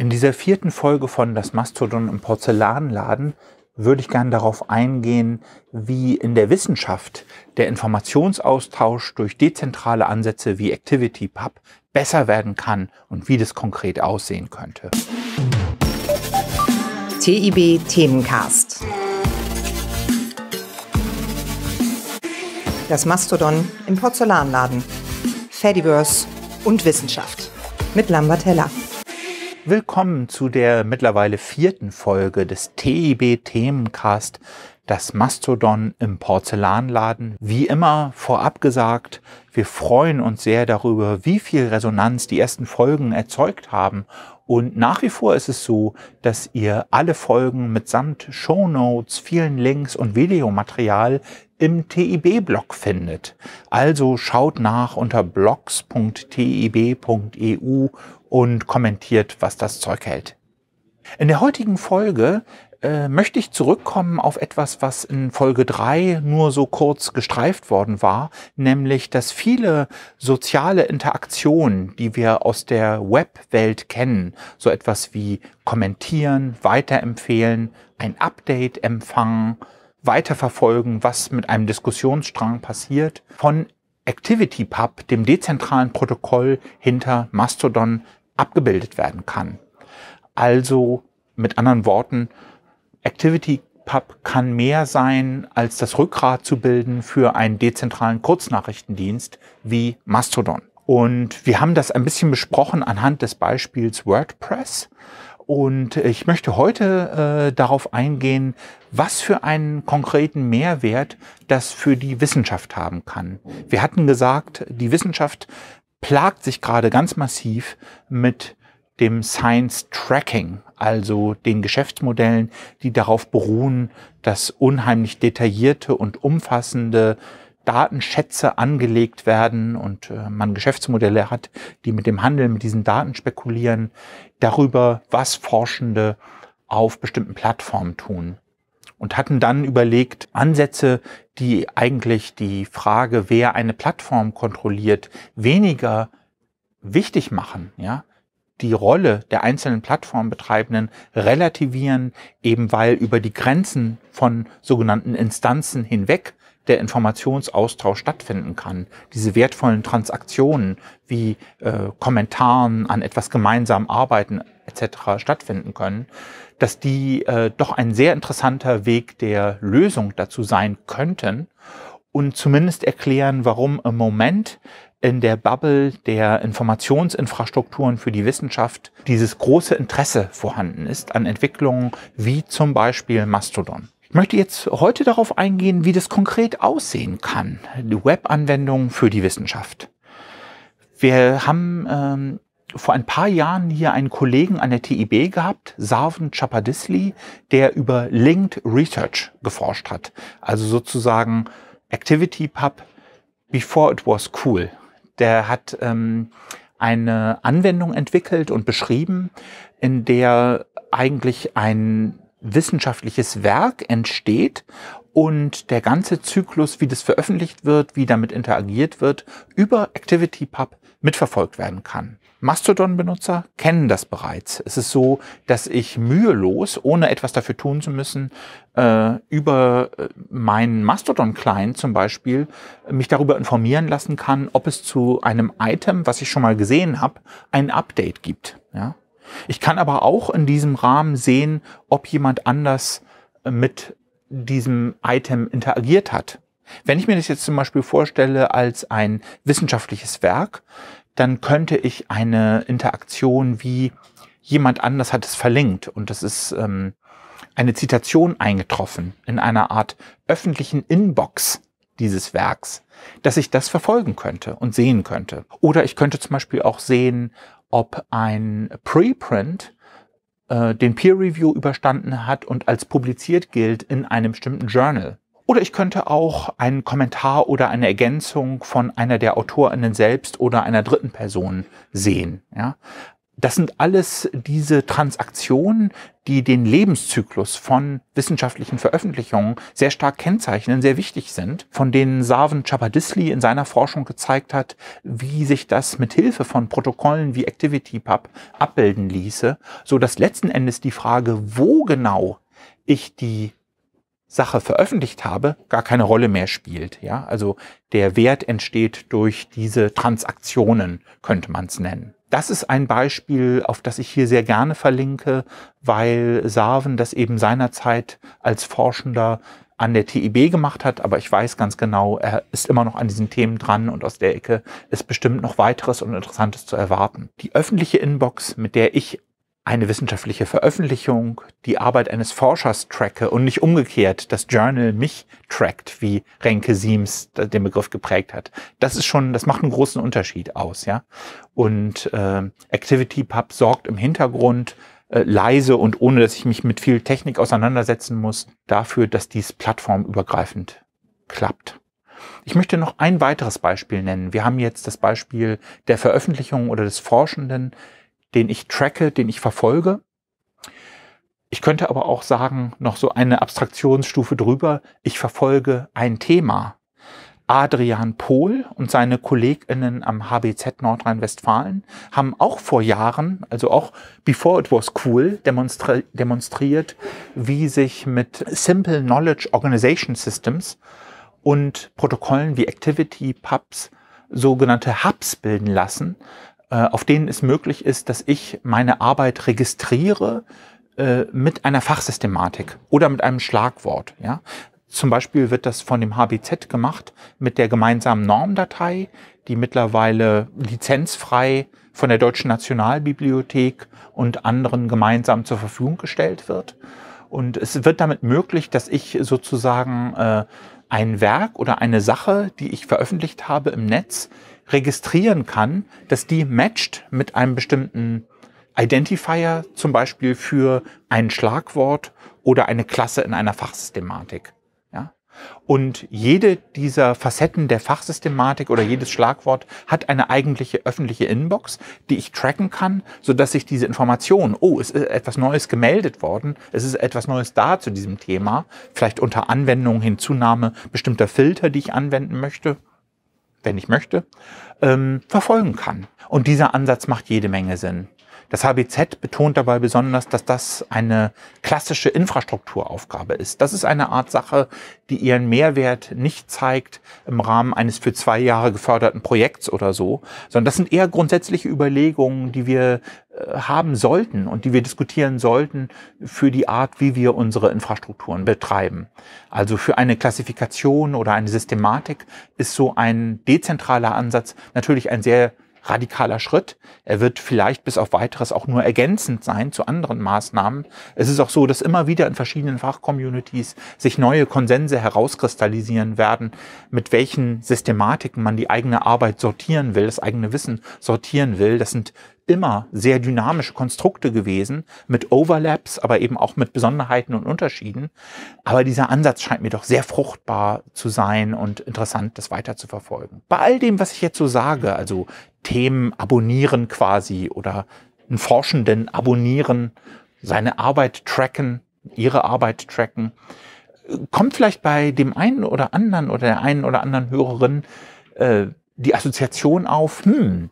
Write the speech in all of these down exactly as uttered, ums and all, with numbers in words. In dieser vierten Folge von Das Mastodon im Porzellanladen würde ich gerne darauf eingehen, wie in der Wissenschaft der Informationsaustausch durch dezentrale Ansätze wie ActivityPub besser werden kann und wie das konkret aussehen könnte. T I B Themencast. Das Mastodon im Porzellanladen. Fediverse und Wissenschaft mit Lambert Heller. Willkommen zu der mittlerweile vierten Folge des T I B-Themencast, das Mastodon im Porzellanladen. Wie immer vorab gesagt, wir freuen uns sehr darüber, wie viel Resonanz die ersten Folgen erzeugt haben. Und nach wie vor ist es so, dass ihr alle Folgen mitsamt Shownotes, vielen Links und Videomaterial im T I B-Blog findet. Also schaut nach unter blogs punkt t i b punkt e u und kommentiert, was das Zeug hält. In der heutigen Folge äh, möchte ich zurückkommen auf etwas, was in Folge drei nur so kurz gestreift worden war, nämlich, dass viele soziale Interaktionen, die wir aus der Webwelt kennen, so etwas wie kommentieren, weiterempfehlen, ein Update empfangen, weiterverfolgen, was mit einem Diskussionsstrang passiert, von ActivityPub, dem dezentralen Protokoll hinter Mastodon, abgebildet werden kann. Also mit anderen Worten, ActivityPub kann mehr sein, als das Rückgrat zu bilden für einen dezentralen Kurznachrichtendienst wie Mastodon. Und wir haben das ein bisschen besprochen anhand des Beispiels WordPress. Und ich möchte heute äh, darauf eingehen, was für einen konkreten Mehrwert das für die Wissenschaft haben kann. Wir hatten gesagt, die Wissenschaft plagt sich gerade ganz massiv mit dem Science Tracking, also den Geschäftsmodellen, die darauf beruhen, dass unheimlich detaillierte und umfassende Datenschätze angelegt werden und äh, man Geschäftsmodelle hat, die mit dem Handel, mit diesen Daten spekulieren, darüber, was Forschende auf bestimmten Plattformen tun. Und hatten dann überlegt, Ansätze, die eigentlich die Frage, wer eine Plattform kontrolliert, weniger wichtig machen, ja, die Rolle der einzelnen Plattformbetreibenden relativieren, eben weil über die Grenzen von sogenannten Instanzen hinweg der Informationsaustausch stattfinden kann. Diese wertvollen Transaktionen wie äh, Kommentaren an etwas gemeinsam arbeiten et cetera stattfinden können, dass die äh, doch ein sehr interessanter Weg der Lösung dazu sein könnten und zumindest erklären, warum im Moment in der Bubble der Informationsinfrastrukturen für die Wissenschaft dieses große Interesse vorhanden ist an Entwicklungen wie zum Beispiel Mastodon. Ich möchte jetzt heute darauf eingehen, wie das konkret aussehen kann, die Web-Anwendung für die Wissenschaft. Wir haben ähm, vor ein paar Jahren hier einen Kollegen an der T I B gehabt, Sarven Capadisli, der über Linked Research geforscht hat. Also sozusagen ActivityPub before it was cool. Der hat ähm, eine Anwendung entwickelt und beschrieben, in der eigentlich ein wissenschaftliches Werk entsteht und der ganze Zyklus, wie das veröffentlicht wird, wie damit interagiert wird, über ActivityPub mitverfolgt werden kann. Mastodon-Benutzer kennen das bereits. Es ist so, dass ich mühelos, ohne etwas dafür tun zu müssen, äh, über meinen Mastodon-Client zum Beispiel mich darüber informieren lassen kann, ob es zu einem Item, was ich schon mal gesehen habe, ein Update gibt, ja. Ich kann aber auch in diesem Rahmen sehen, ob jemand anders mit diesem Item interagiert hat. Wenn ich mir das jetzt zum Beispiel vorstelle als ein wissenschaftliches Werk, dann könnte ich eine Interaktion wie jemand anders hat es verlinkt und das ist ähm, eine Zitation eingetroffen in einer Art öffentlichen Inbox dieses Werks, dass ich das verfolgen könnte und sehen könnte. Oder ich könnte zum Beispiel auch sehen, ob ein Preprint äh, den Peer-Review überstanden hat und als publiziert gilt in einem bestimmten Journal. Oder ich könnte auch einen Kommentar oder eine Ergänzung von einer der AutorInnen selbst oder einer dritten Person sehen. Ja? Das sind alles diese Transaktionen, die den Lebenszyklus von wissenschaftlichen Veröffentlichungen sehr stark kennzeichnen, sehr wichtig sind, von denen Sarven Capadisli in seiner Forschung gezeigt hat, wie sich das mit Hilfe von Protokollen wie ActivityPub abbilden ließe, so dass letzten Endes die Frage, wo genau ich die Sache veröffentlicht habe, gar keine Rolle mehr spielt. Ja, also der Wert entsteht durch diese Transaktionen, könnte man es nennen. Das ist ein Beispiel, auf das ich hier sehr gerne verlinke, weil Sarven das eben seinerzeit als Forschender an der T I B gemacht hat, aber ich weiß ganz genau, er ist immer noch an diesen Themen dran und aus der Ecke ist bestimmt noch weiteres und Interessantes zu erwarten. Die öffentliche Inbox, mit der ich eine wissenschaftliche Veröffentlichung, die Arbeit eines Forschers tracke und nicht umgekehrt, das Journal mich trackt, wie Renke Siems den Begriff geprägt hat. Das ist schon, das macht einen großen Unterschied aus, ja. Und äh, ActivityPub sorgt im Hintergrund äh, leise und ohne, dass ich mich mit viel Technik auseinandersetzen muss, dafür, dass dies plattformübergreifend klappt. Ich möchte noch ein weiteres Beispiel nennen. Wir haben jetzt das Beispiel der Veröffentlichung oder des Forschenden, den ich tracke, den ich verfolge. Ich könnte aber auch sagen, noch so eine Abstraktionsstufe drüber, ich verfolge ein Thema. Adrian Pohl und seine KollegInnen am H B Z Nordrhein-Westfalen haben auch vor Jahren, also auch before it was cool, demonstri- demonstriert, wie sich mit Simple Knowledge Organization Systems und Protokollen wie ActivityPubs sogenannte Hubs bilden lassen, auf denen es möglich ist, dass ich meine Arbeit registriere äh, mit einer Fachsystematik oder mit einem Schlagwort. Ja? Zum Beispiel wird das von dem H B Z gemacht mit der gemeinsamen Normdatei, die mittlerweile lizenzfrei von der Deutschen Nationalbibliothek und anderen gemeinsam zur Verfügung gestellt wird. Und es wird damit möglich, dass ich sozusagen äh, ein Werk oder eine Sache, die ich veröffentlicht habe im Netz, registrieren kann, dass die matcht mit einem bestimmten Identifier, zum Beispiel für ein Schlagwort oder eine Klasse in einer Fachsystematik. Ja? Und jede dieser Facetten der Fachsystematik oder jedes Schlagwort hat eine eigentliche öffentliche Inbox, die ich tracken kann, sodass ich diese Information, oh, es ist etwas Neues gemeldet worden, es ist etwas Neues da zu diesem Thema, vielleicht unter Anwendung, Hinzunahme bestimmter Filter, die ich anwenden möchte, wenn ich möchte, ähm, verfolgen kann. Und dieser Ansatz macht jede Menge Sinn. Das H B Z betont dabei besonders, dass das eine klassische Infrastrukturaufgabe ist. Das ist eine Art Sache, die ihren Mehrwert nicht zeigt im Rahmen eines für zwei Jahre geförderten Projekts oder so, sondern das sind eher grundsätzliche Überlegungen, die wir äh, haben sollten und die wir diskutieren sollten für die Art, wie wir unsere Infrastrukturen betreiben. Also für eine Klassifikation oder eine Systematik ist so ein dezentraler Ansatz natürlich ein sehr radikaler Schritt. Er wird vielleicht bis auf Weiteres auch nur ergänzend sein zu anderen Maßnahmen. Es ist auch so, dass immer wieder in verschiedenen Fachcommunities sich neue Konsense herauskristallisieren werden, mit welchen Systematiken man die eigene Arbeit sortieren will, das eigene Wissen sortieren will. Das sind immer sehr dynamische Konstrukte gewesen, mit Overlaps, aber eben auch mit Besonderheiten und Unterschieden. Aber dieser Ansatz scheint mir doch sehr fruchtbar zu sein und interessant, das weiter zu verfolgen. Bei all dem, was ich jetzt so sage, also Themen abonnieren quasi oder einen Forschenden abonnieren, seine Arbeit tracken, ihre Arbeit tracken, kommt vielleicht bei dem einen oder anderen oder der einen oder anderen Hörerin äh, die Assoziation auf, hm,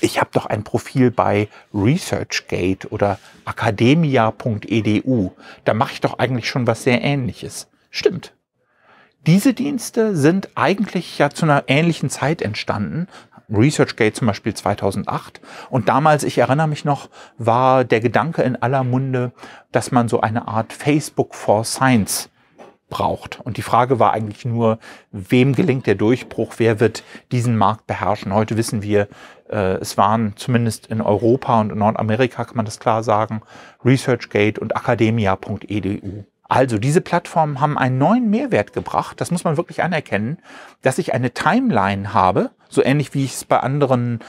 ich habe doch ein Profil bei ResearchGate oder academia punkt e d u. Da mache ich doch eigentlich schon was sehr Ähnliches. Stimmt. Diese Dienste sind eigentlich ja zu einer ähnlichen Zeit entstanden. ResearchGate zum Beispiel zweitausendacht. Und damals, ich erinnere mich noch, war der Gedanke in aller Munde, dass man so eine Art Facebook for Science braucht. Und die Frage war eigentlich nur, wem gelingt der Durchbruch, wer wird diesen Markt beherrschen? Heute wissen wir, äh, es waren zumindest in Europa und in Nordamerika, kann man das klar sagen, ResearchGate und academia punkt e d u. Also diese Plattformen haben einen neuen Mehrwert gebracht, das muss man wirklich anerkennen, dass ich eine Timeline habe, so ähnlich wie ich es bei anderen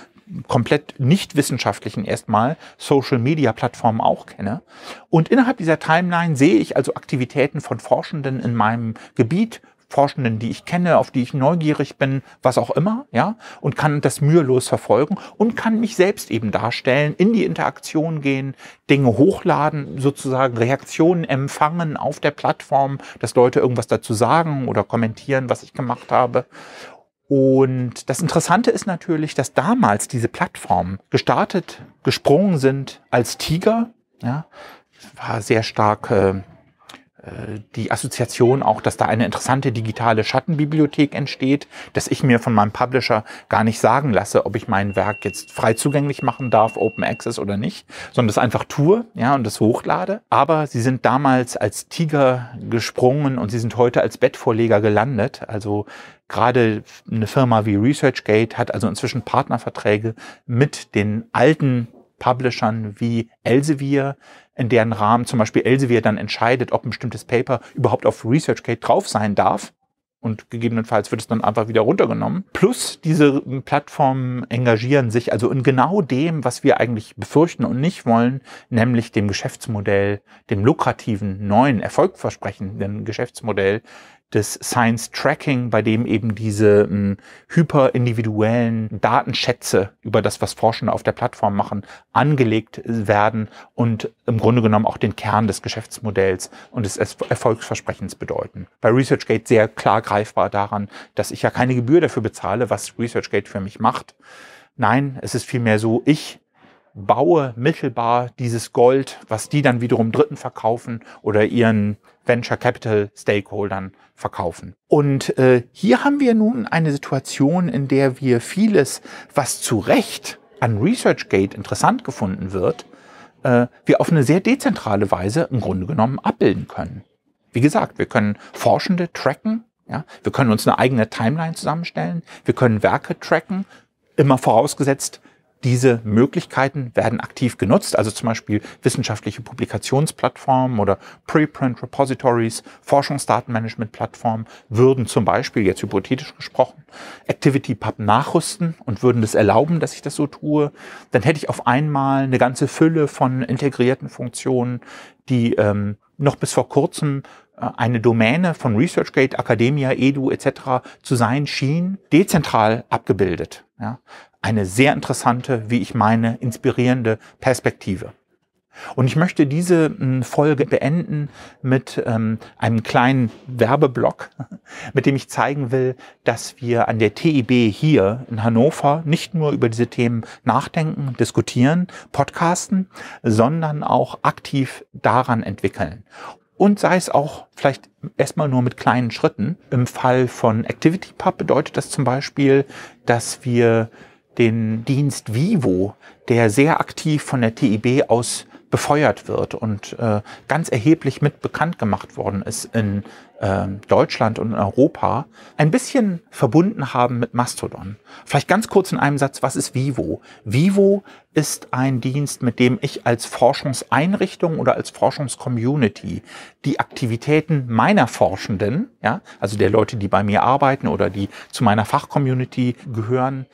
komplett nicht wissenschaftlichen erstmal Social-Media-Plattformen auch kenne. Und innerhalb dieser Timeline sehe ich also Aktivitäten von Forschenden in meinem Gebiet, Forschenden, die ich kenne, auf die ich neugierig bin, was auch immer, ja, und kann das mühelos verfolgen und kann mich selbst eben darstellen, in die Interaktion gehen, Dinge hochladen, sozusagen Reaktionen empfangen auf der Plattform, dass Leute irgendwas dazu sagen oder kommentieren, was ich gemacht habe. Und das Interessante ist natürlich, dass damals diese Plattformen gestartet, gesprungen sind als Tiger, ja, war sehr stark äh, die Assoziation auch, dass da eine interessante digitale Schattenbibliothek entsteht, dass ich mir von meinem Publisher gar nicht sagen lasse, ob ich mein Werk jetzt frei zugänglich machen darf, Open Access oder nicht, sondern das einfach tue, ja, und das hochlade. Aber sie sind damals als Tiger gesprungen und sie sind heute als Bettvorleger gelandet. Also gerade eine Firma wie ResearchGate hat also inzwischen Partnerverträge mit den alten Publishern wie Elsevier, in deren Rahmen zum Beispiel Elsevier dann entscheidet, ob ein bestimmtes Paper überhaupt auf ResearchGate drauf sein darf. Und gegebenenfalls wird es dann einfach wieder runtergenommen. Plus diese Plattformen engagieren sich also in genau dem, was wir eigentlich befürchten und nicht wollen, nämlich dem Geschäftsmodell, dem lukrativen, neuen, erfolgversprechenden Geschäftsmodell des Science Tracking, bei dem eben diese mh, hyperindividuellen Datenschätze über das, was Forschende auf der Plattform machen, angelegt werden und im Grunde genommen auch den Kern des Geschäftsmodells und des Erfolgsversprechens bedeuten. Bei ResearchGate sehr klar greifbar daran, dass ich ja keine Gebühr dafür bezahle, was ResearchGate für mich macht. Nein, es ist vielmehr so, ich baue mittelbar dieses Gold, was die dann wiederum Dritten verkaufen oder ihren Venture Capital Stakeholdern verkaufen. Und äh, hier haben wir nun eine Situation, in der wir vieles, was zu Recht an ResearchGate interessant gefunden wird, äh, wir auf eine sehr dezentrale Weise im Grunde genommen abbilden können. Wie gesagt, wir können Forschende tracken, ja? Wir können uns eine eigene Timeline zusammenstellen, wir können Werke tracken, immer vorausgesetzt, diese Möglichkeiten werden aktiv genutzt, also zum Beispiel wissenschaftliche Publikationsplattformen oder Preprint-Repositories, Forschungsdatenmanagement-Plattformen würden zum Beispiel, jetzt hypothetisch gesprochen, ActivityPub nachrüsten und würden das erlauben, dass ich das so tue. Dann hätte ich auf einmal eine ganze Fülle von integrierten Funktionen, die ähm, noch bis vor kurzem eine Domäne von ResearchGate, academia punkt e d u et cetera zu sein schien, dezentral abgebildet. Ja, eine sehr interessante, wie ich meine, inspirierende Perspektive. Und ich möchte diese Folge beenden mit ähm, einem kleinen Werbeblock, mit dem ich zeigen will, dass wir an der T I B hier in Hannover nicht nur über diese Themen nachdenken, diskutieren, podcasten, sondern auch aktiv daran entwickeln. Und sei es auch vielleicht erstmal nur mit kleinen Schritten. Im Fall von ActivityPub bedeutet das zum Beispiel, dass wir den Dienst Vivo, der sehr aktiv von der T I B aus befeuert wird und äh, ganz erheblich mit bekannt gemacht worden ist in äh, Deutschland und in Europa, ein bisschen verbunden haben mit Mastodon. Vielleicht ganz kurz in einem Satz, was ist Vivo? Vivo ist ein Dienst, mit dem ich als Forschungseinrichtung oder als Forschungscommunity die Aktivitäten meiner Forschenden, ja, also der Leute, die bei mir arbeiten oder die zu meiner Fachcommunity gehören,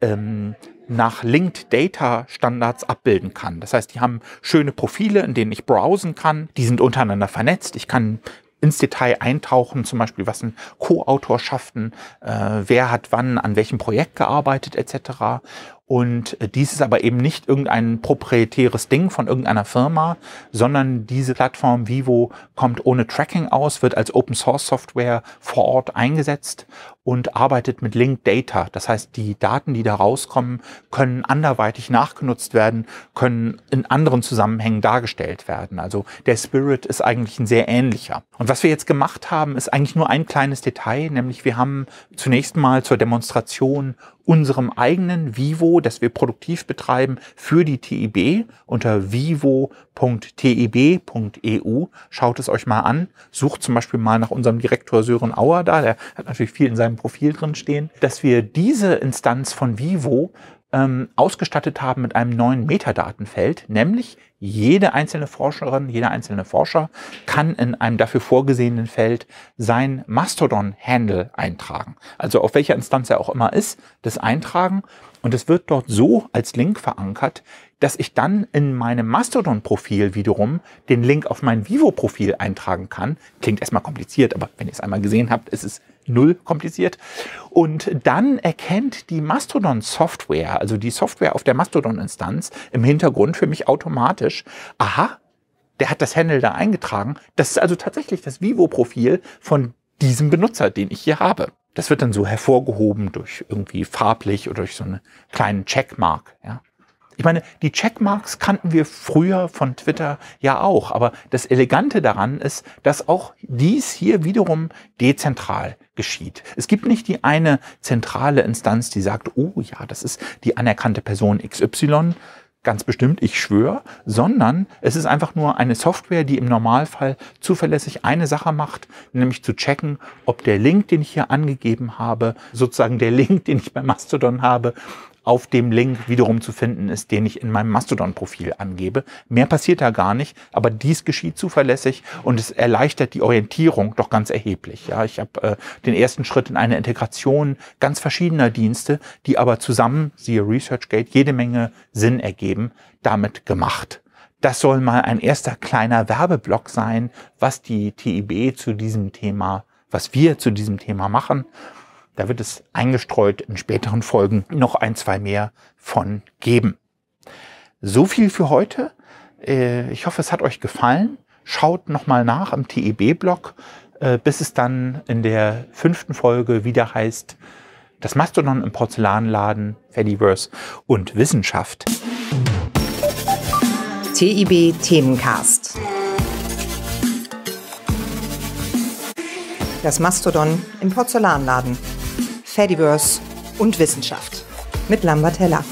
ähm, nach Linked Data Standards abbilden kann. Das heißt, die haben schöne Profile, in denen ich browsen kann. Die sind untereinander vernetzt. Ich kann ins Detail eintauchen, zum Beispiel, was sind Co-Autorschaften, äh, wer hat wann an welchem Projekt gearbeitet et cetera. Und dies ist aber eben nicht irgendein proprietäres Ding von irgendeiner Firma, sondern diese Plattform Vivo kommt ohne Tracking aus, wird als Open-Source-Software vor Ort eingesetzt und arbeitet mit Linked Data. Das heißt, die Daten, die da rauskommen, können anderweitig nachgenutzt werden, können in anderen Zusammenhängen dargestellt werden. Also der Spirit ist eigentlich ein sehr ähnlicher. Und was wir jetzt gemacht haben, ist eigentlich nur ein kleines Detail, nämlich wir haben zunächst mal zur Demonstration unserem eigenen Vivo, das wir produktiv betreiben, für die T I B unter vivo punkt t i b punkt e u. Schaut es euch mal an. Sucht zum Beispiel mal nach unserem Direktor Sören Auer da, der hat natürlich viel in seinem Profil drin stehen, dass wir diese Instanz von Vivo ähm, ausgestattet haben mit einem neuen Metadatenfeld, nämlich jede einzelne Forscherin, jeder einzelne Forscher kann in einem dafür vorgesehenen Feld sein Mastodon-Handle eintragen. Also auf welcher Instanz er auch immer ist, das eintragen. Und es wird dort so als Link verankert, dass ich dann in meinem Mastodon-Profil wiederum den Link auf mein Vivo-Profil eintragen kann. Klingt erstmal kompliziert, aber wenn ihr es einmal gesehen habt, ist es null kompliziert. Und dann erkennt die Mastodon-Software, also die Software auf der Mastodon-Instanz im Hintergrund für mich automatisch, aha, der hat das Handle da eingetragen. Das ist also tatsächlich das Vivo-Profil von diesem Benutzer, den ich hier habe. Das wird dann so hervorgehoben durch irgendwie farblich oder durch so einen kleinen Checkmark, ja. Ich meine, die Checkmarks kannten wir früher von Twitter ja auch, aber das Elegante daran ist, dass auch dies hier wiederum dezentral geschieht. Es gibt nicht die eine zentrale Instanz, die sagt, oh ja, das ist die anerkannte Person X Y, ganz bestimmt, ich schwöre, sondern es ist einfach nur eine Software, die im Normalfall zuverlässig eine Sache macht, nämlich zu checken, ob der Link, den ich hier angegeben habe, sozusagen der Link, den ich bei Mastodon habe, auf dem Link wiederum zu finden ist, den ich in meinem Mastodon-Profil angebe. Mehr passiert da gar nicht, aber dies geschieht zuverlässig und es erleichtert die Orientierung doch ganz erheblich. Ja, ich habe äh, den ersten Schritt in eine Integration ganz verschiedener Dienste, die aber zusammen, siehe ResearchGate, jede Menge Sinn ergeben, damit gemacht. Das soll mal ein erster kleiner Werbeblock sein, was die T I B zu diesem Thema, was wir zu diesem Thema machen. Da wird es eingestreut in späteren Folgen noch ein, zwei mehr von geben. So viel für heute. Ich hoffe, es hat euch gefallen. Schaut nochmal nach im T I B-Blog, bis es dann in der fünften Folge wieder heißt, das Mastodon im Porzellanladen, Fediverse und Wissenschaft. T I B-Themencast. Das Mastodon im Porzellanladen. Fediverse und Wissenschaft mit Lambert Heller.